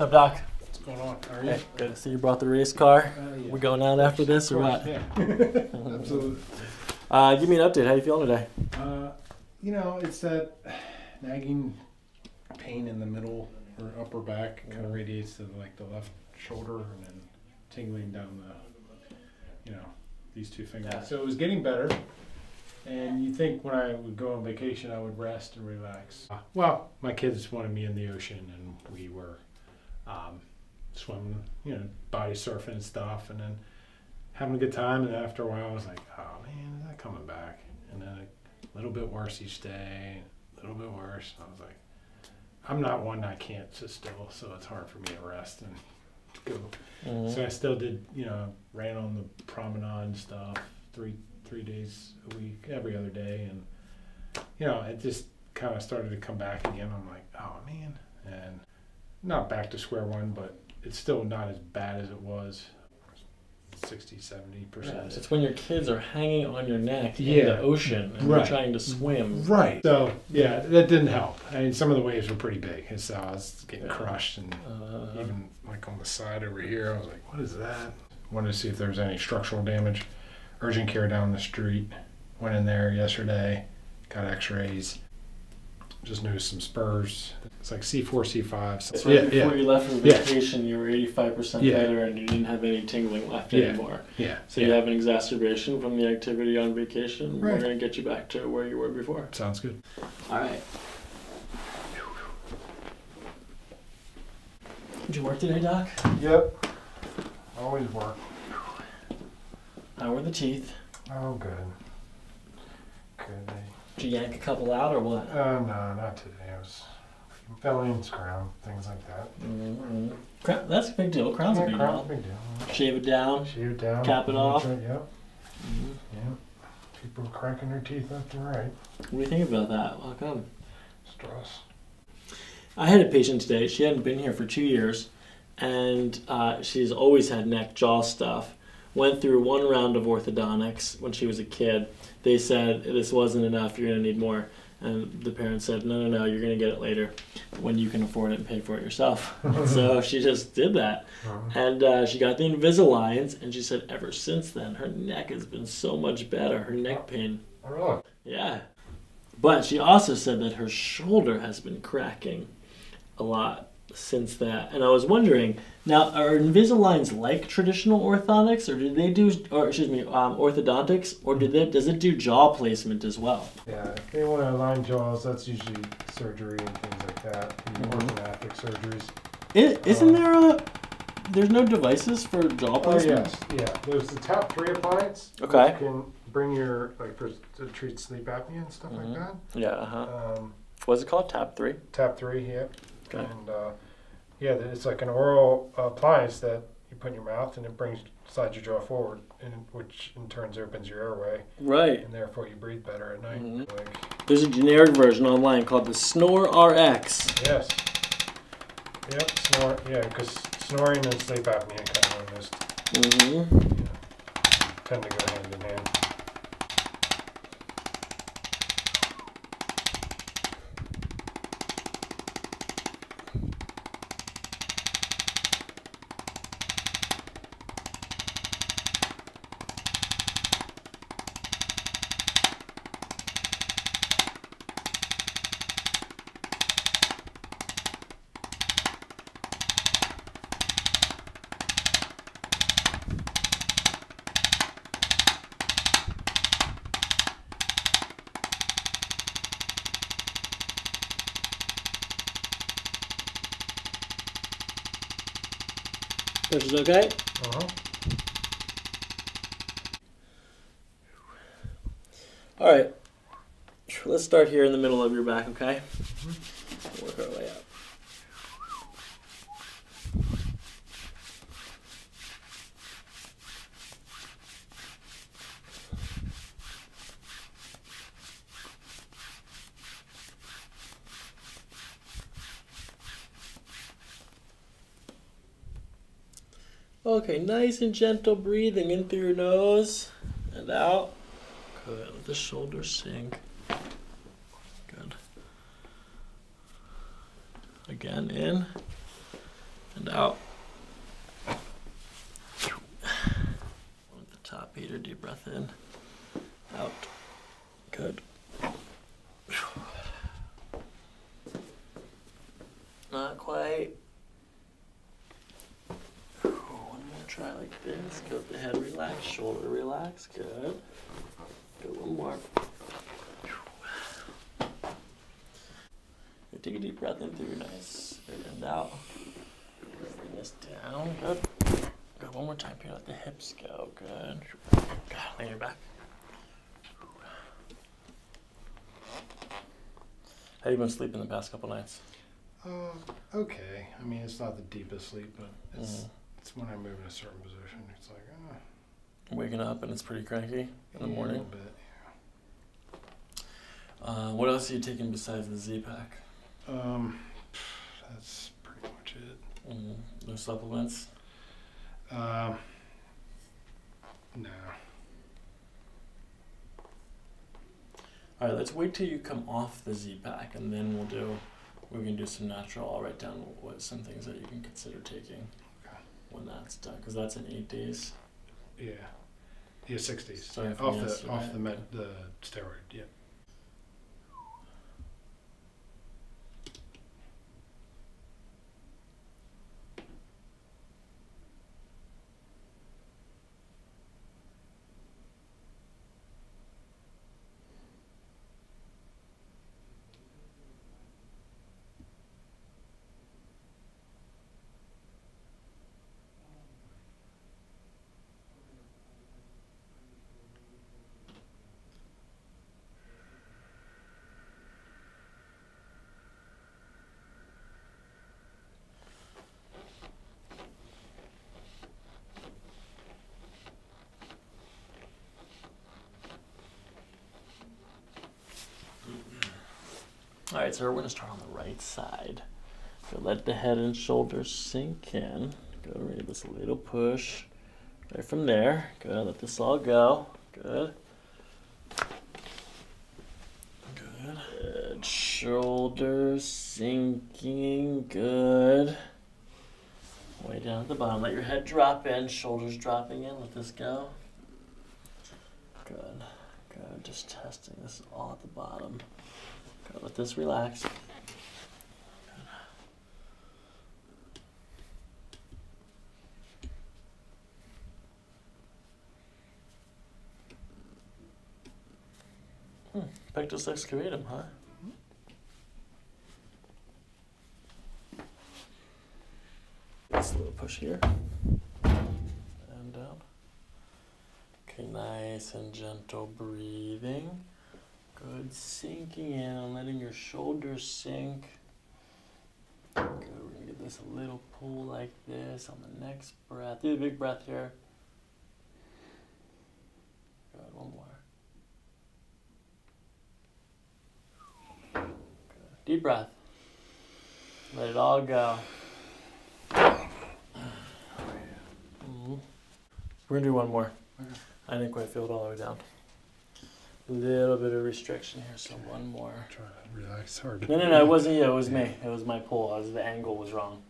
Up, Doc? What's going on? How are you? Hey, good to see you brought the race car. Yeah. We're going out after this, or what? Yeah. Absolutely. Give me an update. How you feeling today? You know, it's that nagging pain in the middle or upper back. Kind of radiates to like the left shoulder and then tingling down the, you know, these two fingers. Yeah. So it was getting better. And you think when I would go on vacation, I would rest and relax. Well, my kids wanted me in the ocean, and we were swimming, you know, body surfing and stuff, and then having a good time. And after a while, I was like, oh man, is that coming back? And then a little bit worse each day, a little bit worse. And I was like, I'm not one that can't sit still, so it's hard for me to rest and go. Mm-hmm. So I still did, you know, ran on the promenade and stuff, three days a week, every other day, and you know, it just kind of started to come back again. I'm like, oh man, and not back to square one, but it's still not as bad as it was. 60-70%. Yeah, it's when your kids are hanging on your neck in the ocean and you're trying to swim. Right. So yeah, that didn't help. I mean, some of the waves were pretty big, and so I was getting crushed, and even like on the side over here, I was like, what is that? Wanted to see if there was any structural damage. Urgent care down the street, went in there yesterday, got x-rays, just noticed some spurs. It's like C4, C5. So it's right before you left for vacation, you were 85% better and you didn't have any tingling left anymore. Yeah. So you have an exacerbation from the activity on vacation. Right. We're going to get you back to where you were before. Sounds good. All right. Did you work today, Doc? Yep. I always work. How were the teeth? Oh, good. Did you yank a couple out or what? No, not today. It was fillings, crown, things like that. Mm-hmm. That's a big deal. Crown's a big deal. Shave it down. Cap it off. Yep. Mm-hmm. Yeah. People are cracking their teeth left and right. What do you think about that? How come? Stress. I had a patient today. She hadn't been here for 2 years, and she's always had neck jaw stuff. Went through one round of orthodontics when she was a kid. They said, this wasn't enough, you're gonna need more. And the parents said, no, you're gonna get it later when you can afford it and pay for it yourself. So she just did that. And she got the Invisaligns, and she said ever since then, her neck has been so much better, her neck pain. Really? Yeah. But she also said that her shoulder has been cracking a lot since that. And I was wondering, now, are Invisaligns like traditional orthotics, or do they do, or excuse me, orthodontics, or does it do jaw placement as well? Yeah, if they want to align jaws, that's usually surgery and things like that, orthodontic surgeries. Isn't there there's no devices for jaw placement? Oh, yes, there's the Tap 3 appliance. Okay. You can bring your, like, to treat sleep apnea and stuff like that. Yeah, what's it called? Tap 3? Tap 3, yeah. Okay. And yeah, it's like an oral appliance that you put in your mouth, and it slides your jaw forward, and which in turn opens your airway. Right. And therefore you breathe better at night. Like, there's a generic version online called the Snore RX. Yes. Yep. Snore. Yeah, because snoring and sleep apnea kind of almost tend to go hand in hand. Which is okay? All right, let's start here in the middle of your back, okay? Work our way up. Okay, nice and gentle breathing in through your nose and out. Good, let the shoulders sink. Good. Again, in out. With the top heater, deep breath in, out. Good. Not quite. One more try like this. Go with the head, relax, shoulder, relax. Good. Do one more. Take a deep breath in through your nose and out. Bring this down. Good. Good. One more time here. Let the hips go. Good. God, lean your back. How have you been sleeping the past couple nights? Okay. I mean, it's not the deepest sleep, but it's when I move in a certain position. It's like, waking up and it's pretty cranky in the morning. A little bit, yeah. What else are you taking besides the Z-Pack? That's pretty much it. No supplements? No. Alright, let's wait till you come off the Z-Pack and then we can do some natural. I'll write down what some things that you can consider taking when that's done, because that's in 8 days. Yeah. Yeah, 6 days. So yeah, off the steroid, yeah. Alright, so we're going to start on the right side. So let the head and shoulders sink in. Go ahead and give this a little push. Right from there. Good. Let this all go. Good. Good. Good. Shoulders sinking. Good. Way down at the bottom. Let your head drop in. Shoulders dropping in. Let this go. Good. Good. Just testing. This is all at the bottom. Let this relax. Good. Pectus excavatum, huh? Just a little push here. And down. Okay, nice and gentle breathing. Good, sinking in and letting your shoulders sink. Good, we're gonna give this a little pull like this on the next breath. Do the big breath here. Good, one more. Good. Deep breath. Let it all go. We're gonna do one more. I didn't quite feel it all the way down. Little bit of restriction here, so one more. I'm trying to relax hard. No, it wasn't you. It was me. It was my pull. The angle was wrong.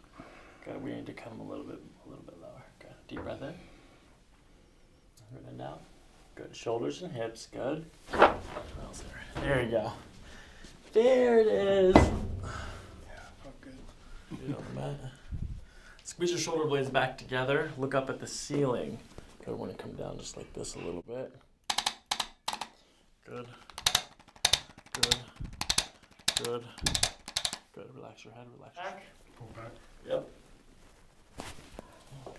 Good. We need to come a little bit lower. Good. Deep breath in. Good. And out. Good. Shoulders and hips. Good. There you go. There it is. Yeah. Felt good. Get on the mat. Squeeze your shoulder blades back together. Look up at the ceiling. Good. Want to come down just like this a little bit. Good, good, good, good. Relax your head, relax your back. Pull back. Yep.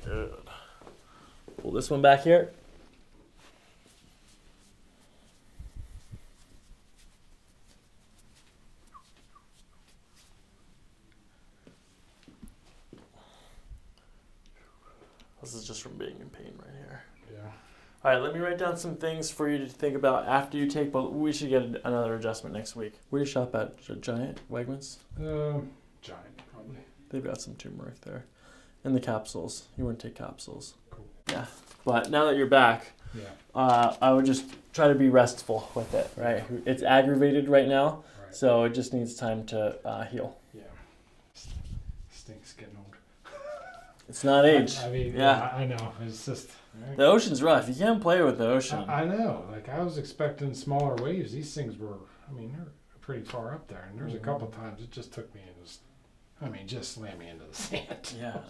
Good. Pull this one back here. This is just from being in pain right here. Yeah. All right, let me write down some things for you to think about after you take, but we should get another adjustment next week. Where do you shop at? Giant? Wegmans? Giant, probably. They've got some turmeric there. And the capsules. You want to take capsules. Cool. Yeah, but now that you're back, yeah. I would just try to be restful with it, right? Yeah. It's aggravated right now, right. So it just needs time to heal. Yeah. Stinks getting old. It's not age. I mean, yeah, I know. It's just the ocean's rough. You can't play with the ocean. I know. Like I was expecting smaller waves. These things were. I mean, they're pretty far up there, and there's a couple times it just took me and just slammed me into the sand. Yeah.